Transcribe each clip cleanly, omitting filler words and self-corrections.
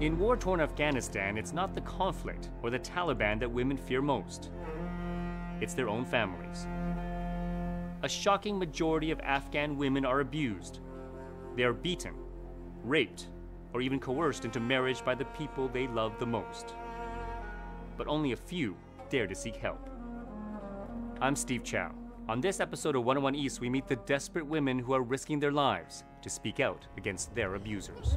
In war-torn Afghanistan, it's not the conflict or the Taliban that women fear most. It's their own families. A shocking majority of Afghan women are abused. They are beaten, raped, or even coerced into marriage by the people they love the most. But only a few dare to seek help. I'm Steve Chow. On this episode of 101 East, we meet the desperate women who are risking their lives to speak out against their abusers.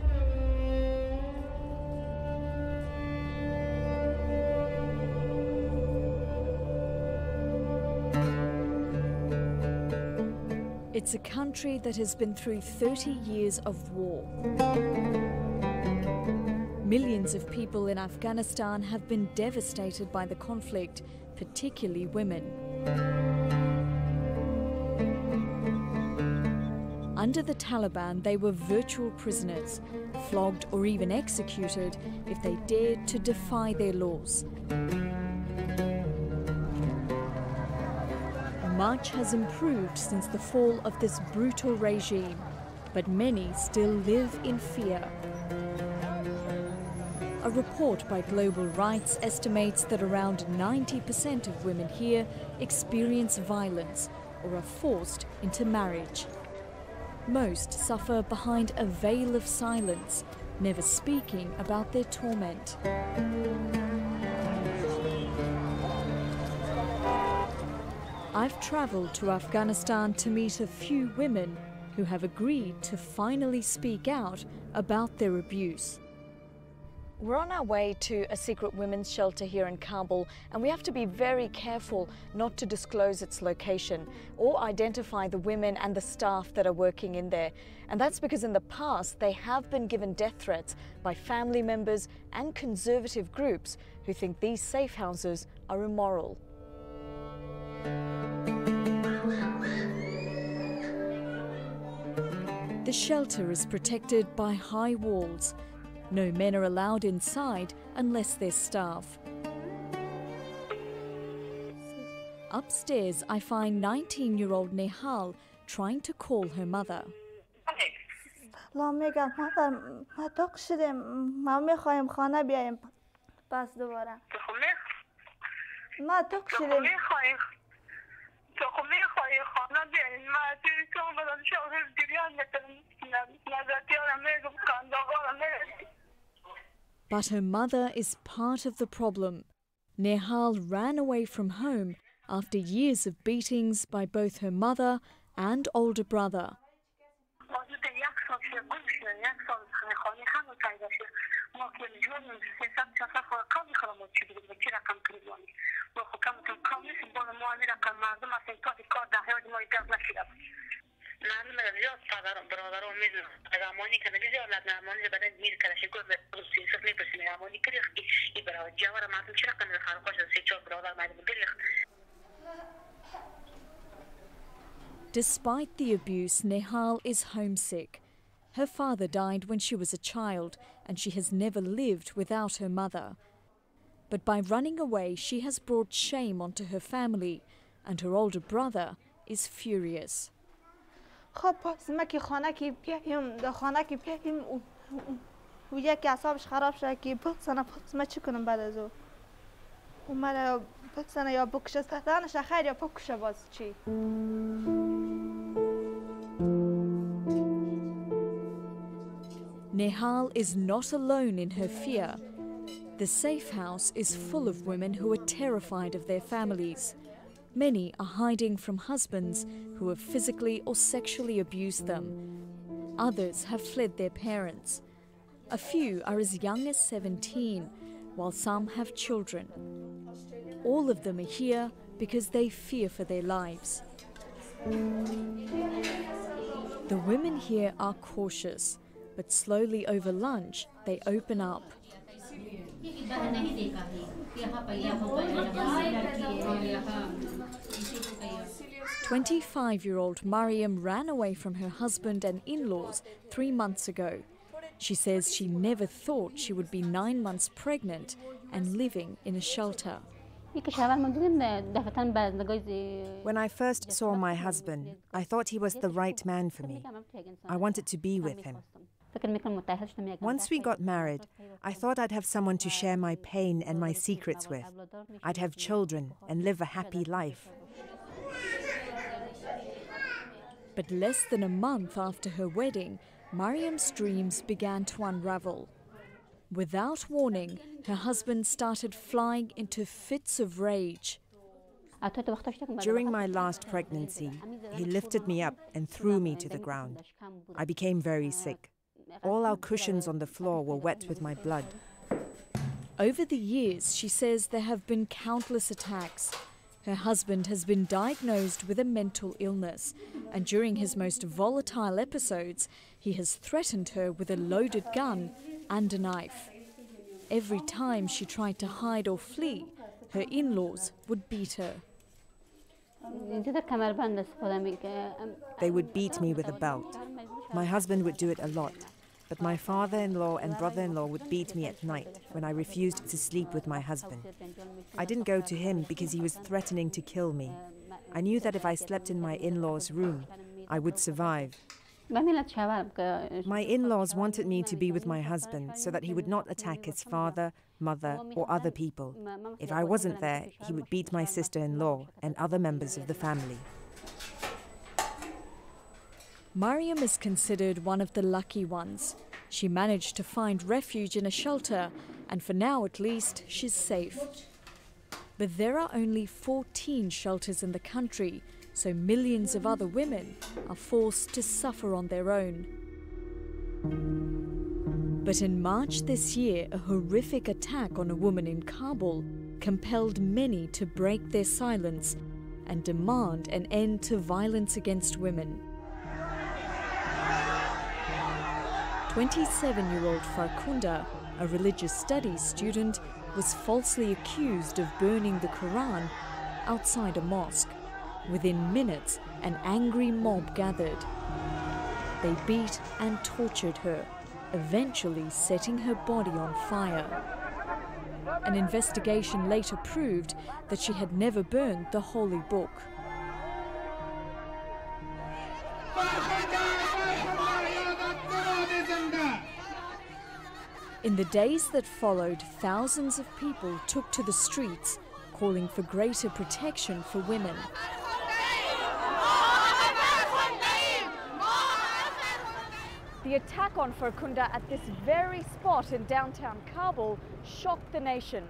It's a country that has been through 30 years of war. Millions of people in Afghanistan have been devastated by the conflict, particularly women. Under the Taliban, they were virtual prisoners, flogged or even executed if they dared to defy their laws. Much has improved since the fall of this brutal regime, but many still live in fear. A report by Global Rights estimates that around 90% of women here experience violence or are forced into marriage. Most suffer behind a veil of silence, never speaking about their torment. I've travelled to Afghanistan to meet a few women who have agreed to finally speak out about their abuse. We're on our way to a secret women's shelter here in Kabul, and we have to be very careful not to disclose its location or identify the women and the staff that are working in there. And that's because in the past they have been given death threats by family members and conservative groups who think these safe houses are immoral. The shelter is protected by high walls. No men are allowed inside unless they're staff. Upstairs, I find 19-year-old Nehal trying to call her mother. But her mother is part of the problem. Nehal ran away from home after years of beatings by both her mother and older brother. Despite the abuse, Nehal is homesick. Her father died when she was a child, and she has never lived without her mother. But by running away, she has brought shame onto her family, and her older brother is furious. Nehal is not alone in her fear. The safe house is full of women who are terrified of their families. Many are hiding from husbands who have physically or sexually abused them. Others have fled their parents. A few are as young as 17, while some have children. All of them are here because they fear for their lives. The women here are cautious, but slowly over lunch, they open up.25-year-old Mariam ran away from her husband and in-laws 3 months ago. She says she never thought she would be 9 months pregnant and living in a shelter. When I first saw my husband, I thought he was the right man for me. I wanted to be with him. Once we got married, I thought I'd have someone to share my pain and my secrets with. I'd have children and live a happy life. But less than a month after her wedding, Mariam's dreams began to unravel. Without warning, her husband started flying into fits of rage. During my last pregnancy, he lifted me up and threw me to the ground. I became very sick. All our cushions on the floor were wet with my blood. Over the years, she says there have been countless attacks. Her husband has been diagnosed with a mental illness, and during his most volatile episodes, he has threatened her with a loaded gun and a knife. Every time she tried to hide or flee, her in-laws would beat her. They would beat me with a belt. My husband would do it a lot, but my father-in-law and brother-in-law would beat me at night when I refused to sleep with my husband. I didn't go to him because he was threatening to kill me. I knew that if I slept in my in-laws' room, I would survive. My in-laws wanted me to be with my husband so that he would not attack his father, mother, or other people. If I wasn't there, he would beat my sister-in-law and other members of the family. Mariam is considered one of the lucky ones. She managed to find refuge in a shelter, and for now at least, she's safe. But there are only 14 shelters in the country, so millions of other women are forced to suffer on their own. But in March this year, a horrific attack on a woman in Kabul compelled many to break their silence and demand an end to violence against women. 27-year-old Farkhunda, a religious studies student, was falsely accused of burning the Quran outside a mosque. Within minutes, an angry mob gathered. They beat and tortured her, eventually setting her body on fire. An investigation later proved that she had never burned the holy book. In the days that followed, thousands of people took to the streets, calling for greater protection for women. The attack on Farkhunda at this very spot in downtown Kabul shocked the nation.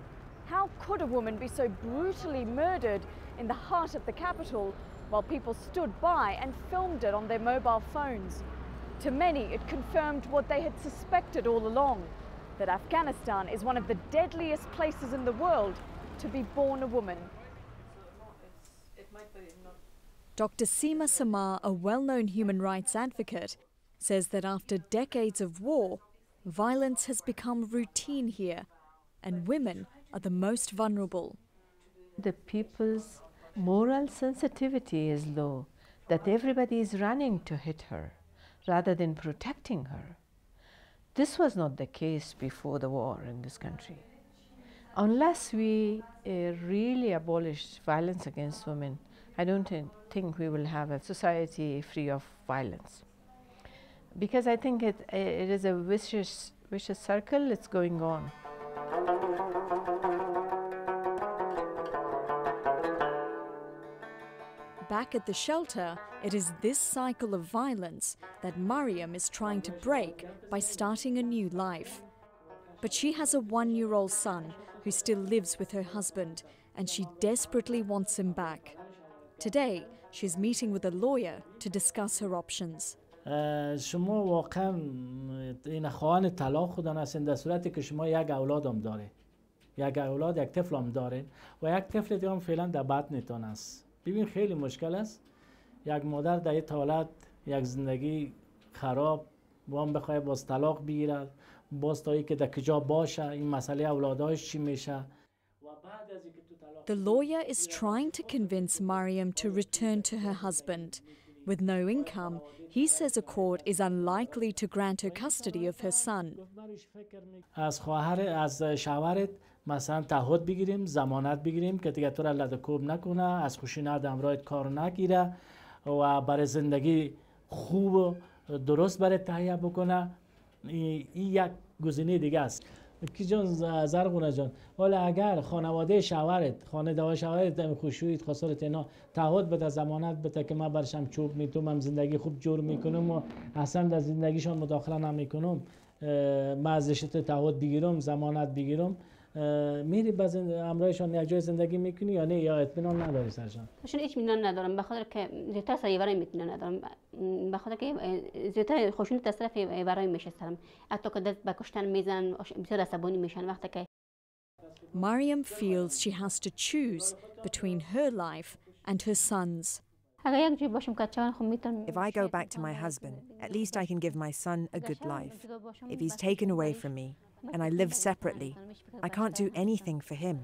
How could a woman be so brutally murdered in the heart of the capital while people stood by and filmed it on their mobile phones? To many, it confirmed what they had suspected all along, that Afghanistan is one of the deadliest places in the world to be born a woman. Dr. Seema Samar, a well-known human rights advocate, says that after decades of war, violence has become routine here, and women are the most vulnerable. The people's moral sensitivity is low, that everybody is running to hit her rather than protecting her. This was not the case before the war in this country. Unless we really abolish violence against women, I don't think we will have a society free of violence. Because I think it is a vicious circle that's going on. Back at the shelter, it is this cycle of violence that Mariam is trying to break by starting a new life. But she has a 1-year-old son who still lives with her husband, and she desperately wants him back. Today, she's meeting with a lawyer to discuss her options. ببین خیلی مشکل است یک مادر در یک حالت یک زندگی خراب وام بخواد باز طلاق بگیرد باز تا اینکه در کجا باشه این مسئله اولاداش چی میشه. The lawyer is trying to convince Mariam to return to her husband. With no income, he says a court is unlikely to grant her custody of her son. از خواهر از شوهرت مثلا تعهد بگیریم ضمانت بگیریم که دیگه تو را لده‌کوب نکنه از خشونت همراهت کار نگیره و برای زندگی خوب و درست برای تهیه بکنه این یک گزینه دیگه است. کی جان زرغونه جان، حالا اگر خانواده شوهرت، خانواده شوهرت هم خوشوید خسارت اینا تعهد بده، ضمانت بده که من برشم چوب میتومم، زندگی خوب جور میکنم و اصلا در زندگیشان مداخله نمیکنم، من ازشت تعهد بگیرم، ضمانت بگیرم، میری باز امرایشان یک جای زندگی میکنی یا نه؟ یا اطمینان نداری سرشان؟ چون اطمینان ندارم، به خاطر که زیادتر سریوری میتونم ندارم، به خاطر که زیادتر خوشون تصرف برای میشه سرم، حتی که دست به کشتن میزن، بسیار عصبانی میشن وقتی که Mariam feels she has to choose between her life and her son's. If I go back to my husband, at least I can give my son a good life. If he's taken away from me, and I live separately, I can't do anything for him.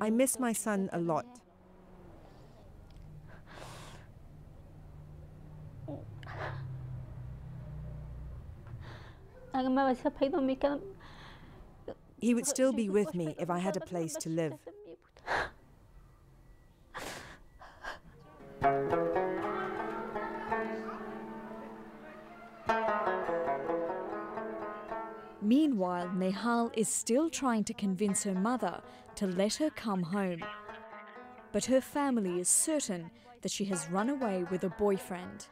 I miss my son a lot. He would still be with me if I had a place to live. Meanwhile, Nehal is still trying to convince her mother to let her come home. But her family is certain that she has run away with a boyfriend.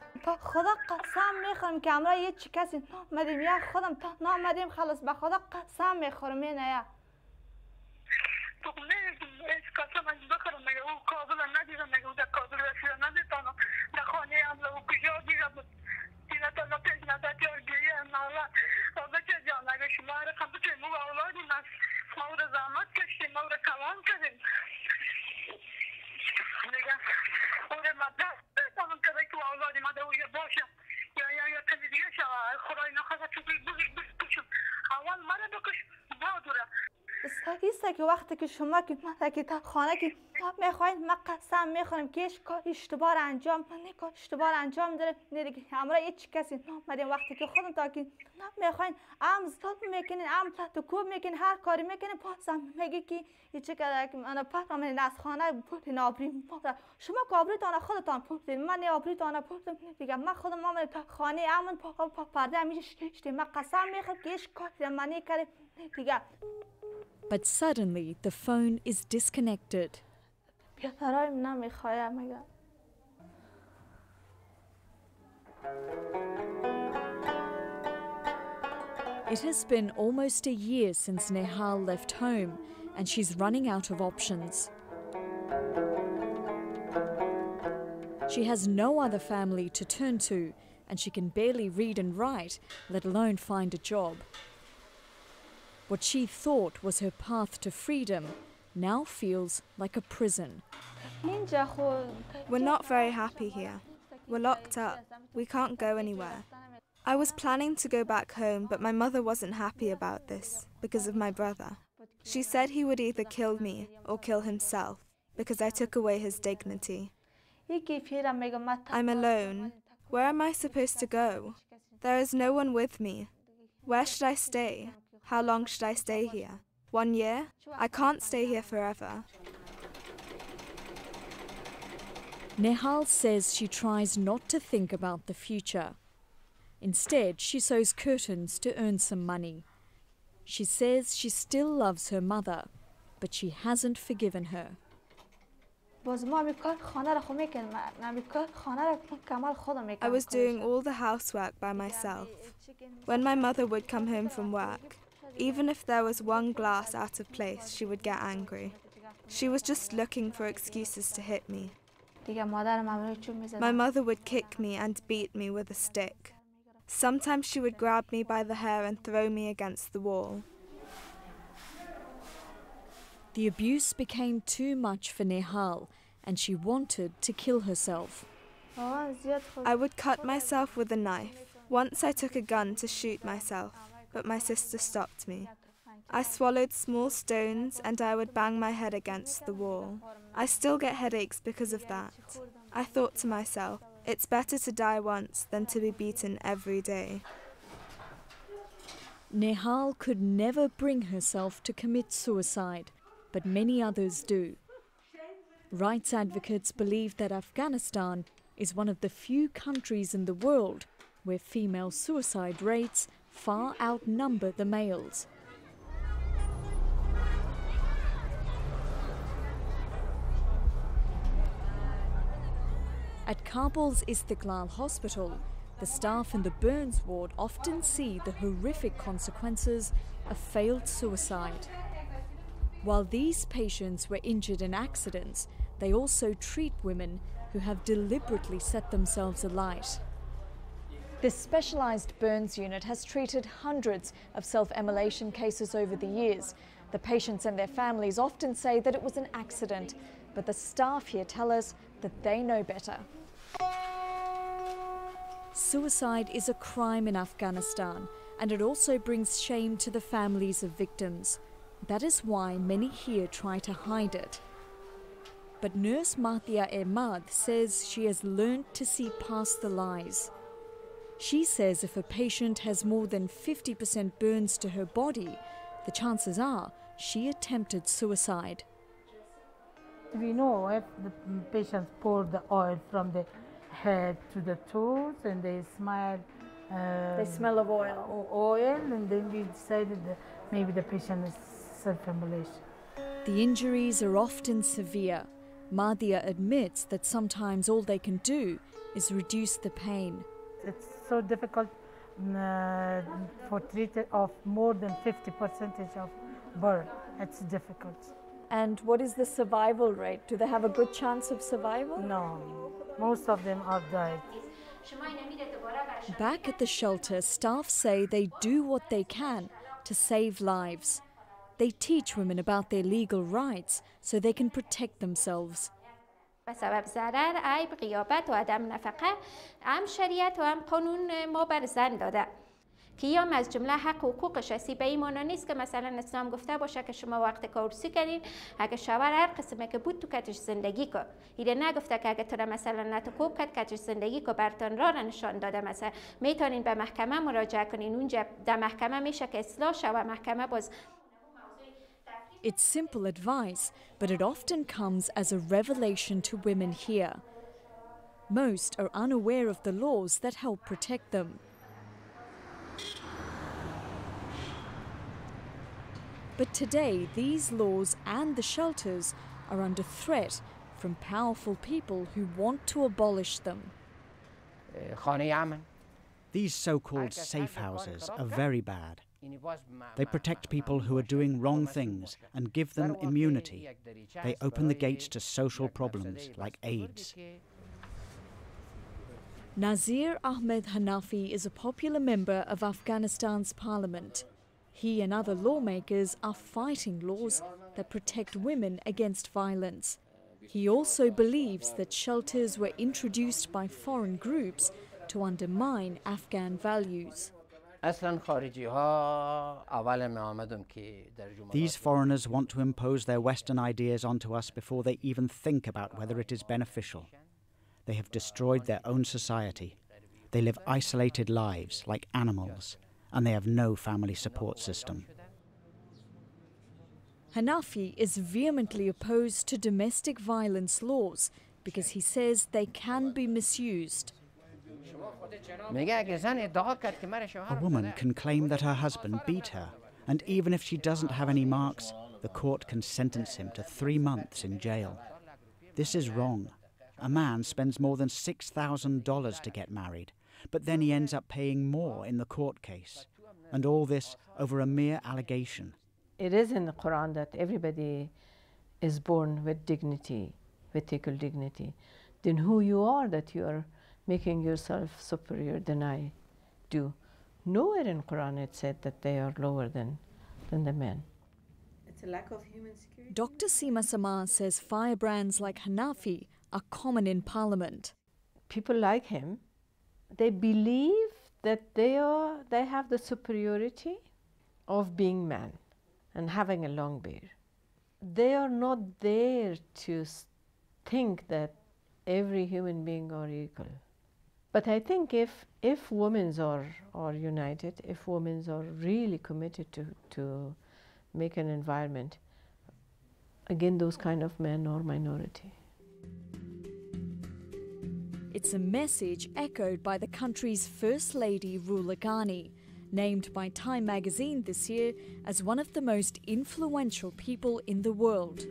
But suddenly, the phone is disconnected. It has been almost a year since Nehal left home, and she's running out of options. She has no other family to turn to, and she can barely read and write, let alone find a job. What she thought was her path to freedom now feels like a prison. We're not very happy here. We're locked up. We can't go anywhere. I was planning to go back home, but my mother wasn't happy about this because of my brother. She said he would either kill me or kill himself because I took away his dignity. I'm alone. Where am I supposed to go? There is no one with me. Where should I stay? How long should I stay here? 1 year? I can't stay here forever. Nehal says she tries not to think about the future. Instead, she sews curtains to earn some money. She says she still loves her mother, but she hasn't forgiven her. I was doing all the housework by myself. When my mother would come home from work, even if there was one glass out of place, she would get angry. She was just looking for excuses to hit me. My mother would kick me and beat me with a stick. Sometimes she would grab me by the hair and throw me against the wall. The abuse became too much for Nehal, and she wanted to kill herself. I would cut myself with a knife. Once I took a gun to shoot myself, but my sister stopped me. I swallowed small stones and I would bang my head against the wall. I still get headaches because of that. I thought to myself, it's better to die once than to be beaten every day. Nehal could never bring herself to commit suicide, but many others do. Rights advocates believe that Afghanistan is one of the few countries in the world where female suicide rates far outnumber the males. At Kabul's Istiklal Hospital, the staff in the burns ward often see the horrific consequences of failed suicide. While these patients were injured in accidents, they also treat women who have deliberately set themselves alight. This specialised burns unit has treated hundreds of self-immolation cases over the years. The patients and their families often say that it was an accident, but the staff here tell us that they know better. Suicide is a crime in Afghanistan, and it also brings shame to the families of victims. That is why many here try to hide it. But nurse Matia Ahmad says she has learned to see past the lies. She says if a patient has more than 50% burns to her body, the chances are she attempted suicide. We know if the patients pour the oil from the head to the toes and they smell of oil, and then we decided that maybe the patient is self-immolation. The injuries are often severe. Madia admits that sometimes all they can do is reduce the pain. It's so difficult for treatment of more than 50% of burn. It's difficult. And what is the survival rate? Do they have a good chance of survival? No, most of them are died. Back at the shelter, staff say they do what they can to save lives. They teach women about their legal rights so they can protect themselves. It's simple advice, but it often comes as a revelation to women here. Most are unaware of the laws that help protect them. But today, these laws and the shelters are under threat from powerful people who want to abolish them. Khaneh-e Aman. These so-called safe houses are very bad. They protect people who are doing wrong things and give them immunity. They open the gates to social problems like AIDS. Nazir Ahmed Hanafi is a popular member of Afghanistan's parliament. He and other lawmakers are fighting laws that protect women against violence. He also believes that shelters were introduced by foreign groups to undermine Afghan values. These foreigners want to impose their Western ideas onto us before they even think about whether it is beneficial. They have destroyed their own society. They live isolated lives like animals, and they have no family support system. Hanafi is vehemently opposed to domestic violence laws because he says they can be misused. A woman can claim that her husband beat her, and even if she doesn't have any marks, the court can sentence him to 3 months in jail. This is wrong. A man spends more than $6,000 to get married, but then he ends up paying more in the court case, and all this over a mere allegation. It is in the Quran that everybody is born with dignity, with equal dignity. Then who you are that you are making yourself superior than I do. Nowhere in Quran it said that they are lower than the men. It's a lack of human security. Dr. Seema Samar says firebrands like Hanafi are common in parliament. People like him, they believe that they have the superiority of being man and having a long beard. They are not there to think that every human being are equal. But I think if women are united, if women are really committed to make an environment, again, those kind of men are minority. It's a message echoed by the country's First Lady, Rula Ghani. named by Time magazine this year as one of the most influential people in the world.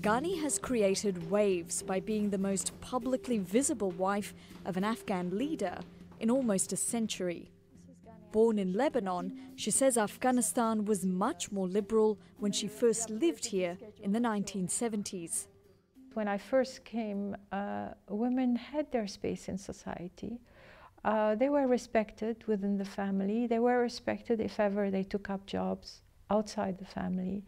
Ghani has created waves by being the most publicly visible wife of an Afghan leader in almost a century. Born in Lebanon, she says Afghanistan was much more liberal when she first lived here in the 1970s. When I first came, women had their space in society. They were respected within the family. They were respected if ever they took up jobs outside the family.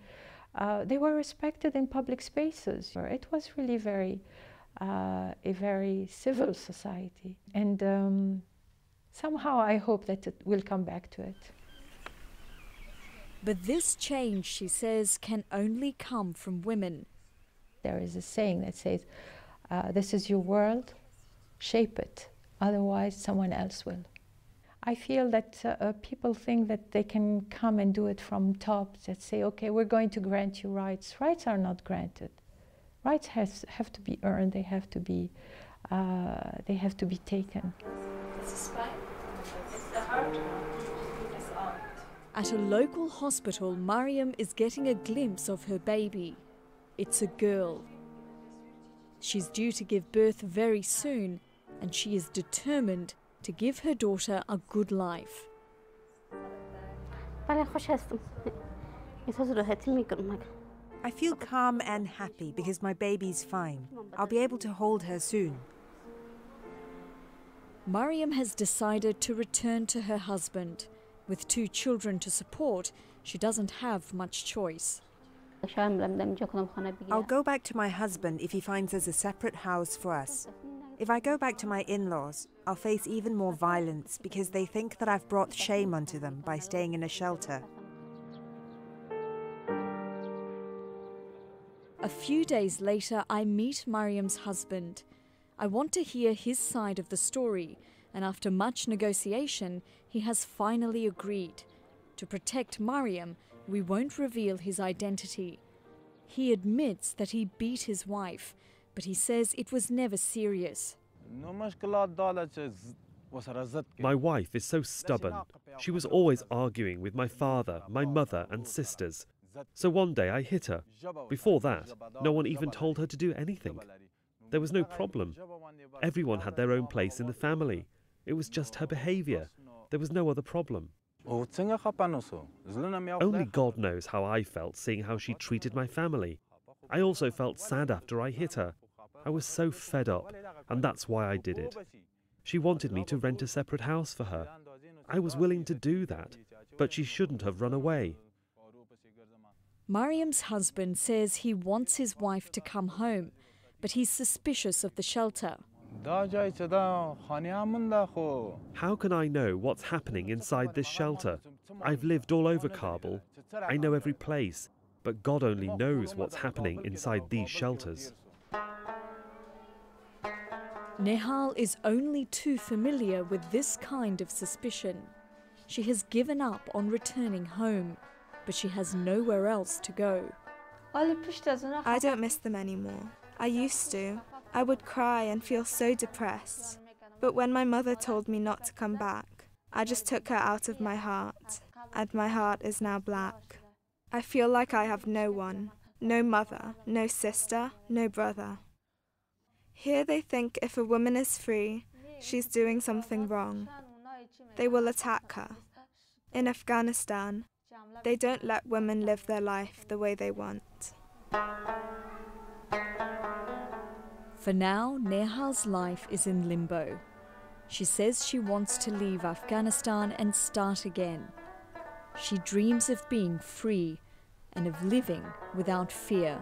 They were respected in public spaces. It was really a very civil society. And somehow I hope that it will come back to it. But this change, she says, can only come from women. There is a saying that says, this is your world, shape it, otherwise someone else will. I feel that people think that they can come and do it from top, that say, okay, we're going to grant you rights. Rights are not granted. Rights have to be earned, they have to be taken. It's the spine, it's the heart, it's the heart. At a local hospital, Mariam is getting a glimpse of her baby. It's a girl. She's due to give birth very soon, and she is determined to give her daughter a good life. I feel calm and happy because my baby's fine. I'll be able to hold her soon. Mariam has decided to return to her husband. With two children to support, she doesn't have much choice. I'll go back to my husband if he finds us a separate house for us. If I go back to my in-laws, I'll face even more violence because they think that I've brought shame onto them by staying in a shelter. A few days later, I meet Mariam's husband. I want to hear his side of the story, and after much negotiation, he has finally agreed. To protect Mariam, we won't reveal his identity. He admits that he beat his wife, but he says it was never serious. My wife is so stubborn. She was always arguing with my father, my mother, and sisters. So one day I hit her. Before that, no one even told her to do anything. There was no problem. Everyone had their own place in the family. It was just her behavior. There was no other problem. Only God knows how I felt seeing how she treated my family. I also felt sad after I hit her. I was so fed up, and that's why I did it. She wanted me to rent a separate house for her. I was willing to do that, but she shouldn't have run away. Mariam's husband says he wants his wife to come home, but he's suspicious of the shelter. How can I know what's happening inside this shelter? I've lived all over Kabul. I know every place, but God only knows what's happening inside these shelters. Nehal is only too familiar with this kind of suspicion. She has given up on returning home, but she has nowhere else to go. I don't miss them anymore. I used to. I would cry and feel so depressed. But when my mother told me not to come back, I just took her out of my heart, and my heart is now black. I feel like I have no one, no mother, no sister, no brother. Here they think if a woman is free, she's doing something wrong. They will attack her. In Afghanistan, they don't let women live their life the way they want. For now, Nehal's life is in limbo. She says she wants to leave Afghanistan and start again. She dreams of being free and of living without fear.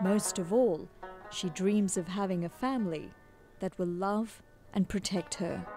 Most of all, she dreams of having a family that will love and protect her.